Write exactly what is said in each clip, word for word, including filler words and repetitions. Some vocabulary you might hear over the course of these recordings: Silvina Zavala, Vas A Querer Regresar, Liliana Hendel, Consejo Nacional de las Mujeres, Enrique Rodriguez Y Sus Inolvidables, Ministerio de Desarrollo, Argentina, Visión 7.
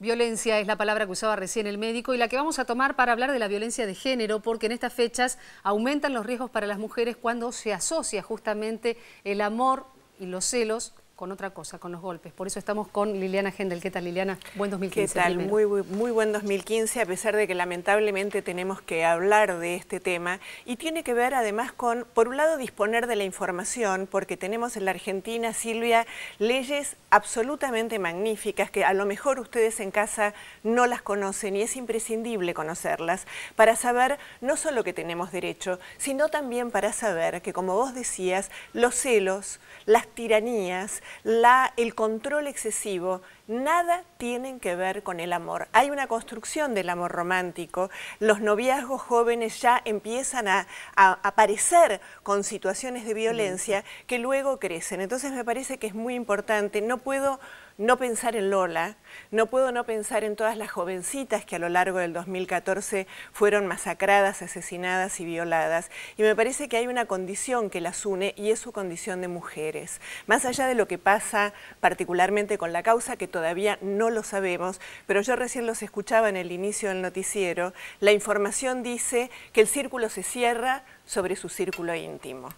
Violencia es la palabra que usaba recién el médico y la que vamos a tomar para hablar de la violencia de género, porque en estas fechas aumentan los riesgos para las mujeres cuando se asocia justamente el amor y los celos con otra cosa, con los golpes. Por eso estamos con Liliana Hendel. ¿Qué tal, Liliana? Buen dos mil quince. ¿Qué tal? Muy, muy, muy buen dos mil quince, a pesar de que lamentablemente tenemos que hablar de este tema. Y tiene que ver además con, por un lado, disponer de la información, porque tenemos en la Argentina, Silvia, leyes absolutamente magníficas que a lo mejor ustedes en casa no las conocen y es imprescindible conocerlas para saber no solo que tenemos derecho, sino también para saber que, como vos decías, los celos, las tiranías, La, el control excesivo, nada tienen que ver con el amor. Hay una construcción del amor romántico, los noviazgos jóvenes ya empiezan a, a aparecer con situaciones de violencia que luego crecen. Entonces me parece que es muy importante, no puedo no pensar en Lola, no puedo no pensar en todas las jovencitas que a lo largo del dos mil catorce fueron masacradas, asesinadas y violadas. Y me parece que hay una condición que las une y es su condición de mujeres. Más allá de lo que pasa particularmente con la causa, que todavía no lo sabemos, pero yo recién los escuchaba en el inicio del noticiero, la información dice que el círculo se cierra sobre su círculo íntimo.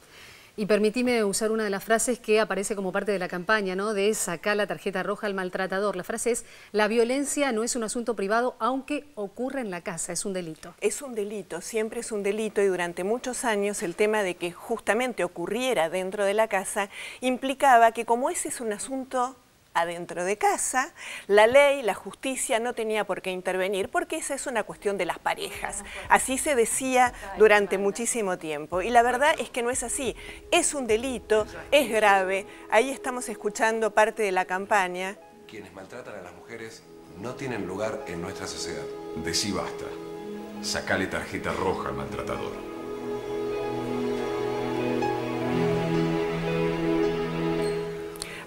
Y permitime usar una de las frases que aparece como parte de la campaña, ¿no?, de sacar la tarjeta roja al maltratador. La frase es: la violencia no es un asunto privado, aunque ocurra en la casa, es un delito. Es un delito, siempre es un delito, y durante muchos años el tema de que justamente ocurriera dentro de la casa implicaba que, como ese es un asunto adentro de casa, la ley, la justicia no tenía por qué intervenir, porque esa es una cuestión de las parejas. Así se decía durante muchísimo tiempo. Y la verdad es que no es así. Es un delito, es grave. Ahí estamos escuchando parte de la campaña. Quienes maltratan a las mujeres no tienen lugar en nuestra sociedad. Decí basta. Sacale tarjeta roja al maltratador.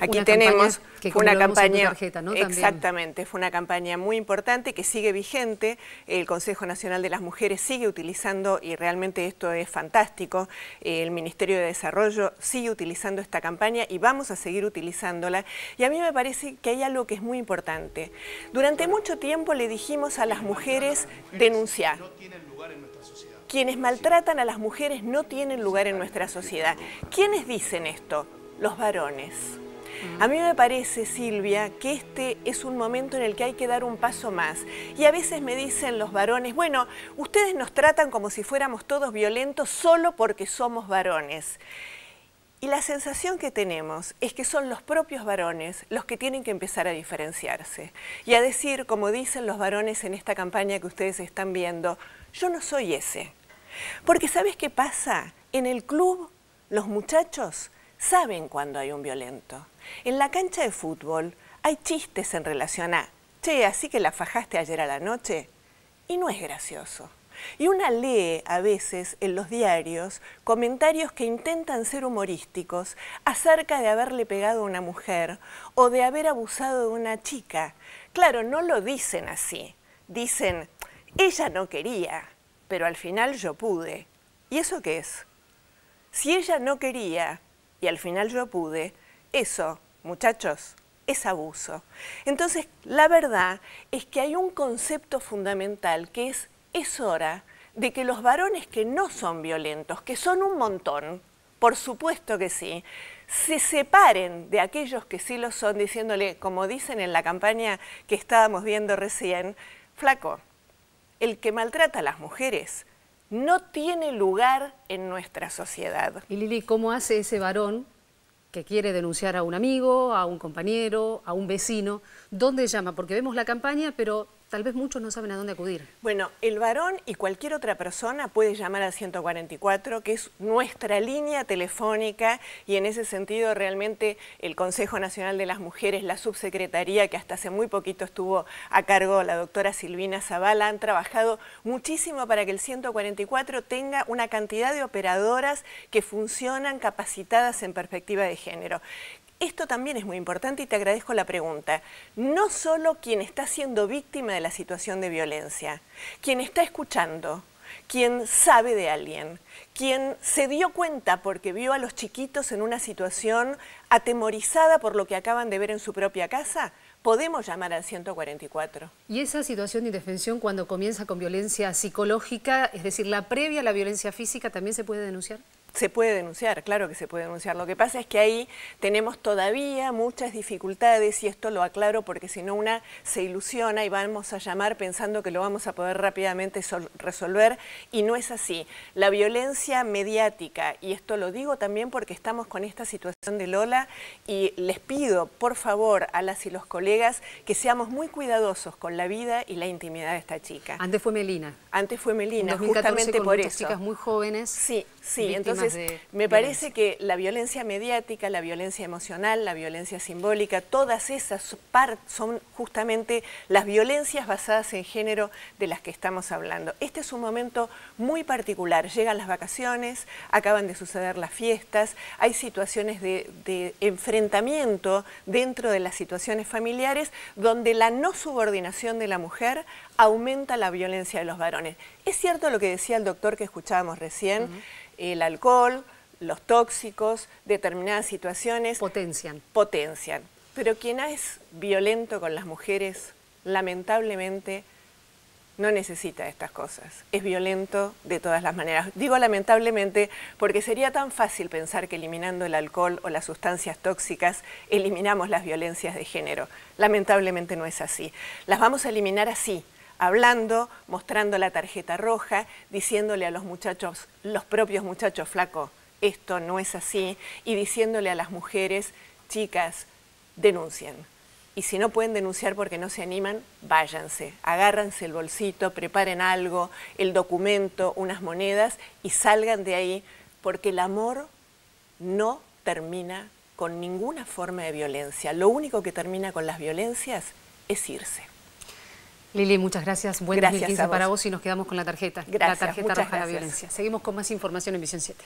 Aquí una tenemos que fue una campaña, tarjeta, ¿no? Exactamente, fue una campaña muy importante que sigue vigente. El Consejo Nacional de las Mujeres sigue utilizando, y realmente esto es fantástico, el Ministerio de Desarrollo sigue utilizando esta campaña y vamos a seguir utilizándola. Y a mí me parece que hay algo que es muy importante. Durante mucho tiempo le dijimos a las mujeres: denunciar. No tienen lugar en nuestra sociedad. Quienes maltratan a las mujeres no tienen lugar en nuestra sociedad. ¿Quiénes dicen esto? Los varones. A mí me parece, Silvia, que este es un momento en el que hay que dar un paso más. Y a veces me dicen los varones: bueno, ustedes nos tratan como si fuéramos todos violentos solo porque somos varones. Y la sensación que tenemos es que son los propios varones los que tienen que empezar a diferenciarse. Y a decir, como dicen los varones en esta campaña que ustedes están viendo: yo no soy ese. Porque ¿sabes qué pasa? En el club los muchachos saben cuando hay un violento. En la cancha de fútbol hay chistes en relación a: che, así que la fajaste ayer a la noche, y no es gracioso. Y una lee a veces en los diarios comentarios que intentan ser humorísticos acerca de haberle pegado a una mujer o de haber abusado de una chica. Claro, no lo dicen así. Dicen: ella no quería, pero al final yo pude. ¿Y eso qué es? Si ella no quería y al final yo pude, eso, muchachos, es abuso. Entonces, la verdad es que hay un concepto fundamental que es: es hora de que los varones que no son violentos, que son un montón, por supuesto que sí, se separen de aquellos que sí lo son, diciéndole, como dicen en la campaña que estábamos viendo recién: flaco, el que maltrata a las mujeres no tiene lugar en nuestra sociedad. Y Lili, ¿cómo hace ese varón que quiere denunciar a un amigo, a un compañero, a un vecino? ¿Dónde llama? Porque vemos la campaña, pero tal vez muchos no saben a dónde acudir. Bueno, el varón y cualquier otra persona puede llamar al ciento cuarenta y cuatro, que es nuestra línea telefónica, y en ese sentido realmente el Consejo Nacional de las Mujeres, la subsecretaría, que hasta hace muy poquito estuvo a cargo la doctora Silvina Zavala, han trabajado muchísimo para que el ciento cuarenta y cuatro tenga una cantidad de operadoras que funcionan capacitadas en perspectiva de género. Esto también es muy importante y te agradezco la pregunta. No solo quien está siendo víctima de la situación de violencia, quien está escuchando, quien sabe de alguien, quien se dio cuenta porque vio a los chiquitos en una situación atemorizada por lo que acaban de ver en su propia casa, podemos llamar al ciento cuarenta y cuatro. Y esa situación de indefensión cuando comienza con violencia psicológica, es decir, la previa a la violencia física, ¿también se puede denunciar? Se puede denunciar, claro que se puede denunciar. Lo que pasa es que ahí tenemos todavía muchas dificultades, y esto lo aclaro porque si no una se ilusiona y vamos a llamar pensando que lo vamos a poder rápidamente resolver, y no es así. La violencia mediática, y esto lo digo también porque estamos con esta situación de Lola, y les pido por favor a las y los colegas que seamos muy cuidadosos con la vida y la intimidad de esta chica. Antes fue Melina. Antes fue Melina, justamente por eso. Chicas muy jóvenes. Sí, sí, entonces Entonces, me parece que la violencia mediática, la violencia emocional, la violencia simbólica, todas esas son justamente las violencias basadas en género de las que estamos hablando. Este es un momento muy particular. Llegan las vacaciones, acaban de suceder las fiestas, hay situaciones de, de enfrentamiento dentro de las situaciones familiares donde la no subordinación de la mujer aumenta la violencia de los varones. Es cierto lo que decía el doctor que escuchábamos recién, uh-huh. El alcohol, los tóxicos, determinadas situaciones... Potencian. Potencian. Pero quien es violento con las mujeres, lamentablemente, no necesita estas cosas. Es violento de todas las maneras. Digo lamentablemente porque sería tan fácil pensar que eliminando el alcohol o las sustancias tóxicas eliminamos las violencias de género. Lamentablemente no es así. Las vamos a eliminar así. Hablando, mostrando la tarjeta roja, diciéndole a los muchachos, los propios muchachos, flaco, esto no es así, y diciéndole a las mujeres, chicas, denuncien. Y si no pueden denunciar porque no se animan, váyanse, agárranse el bolsito, preparen algo, el documento, unas monedas, y salgan de ahí, porque el amor no termina con ninguna forma de violencia. Lo único que termina con las violencias es irse. Lili, muchas gracias. Buen gracias dos mil quince para vos, y nos quedamos con la tarjeta. Gracias, la tarjeta roja de la violencia. Seguimos con más información en Visión siete.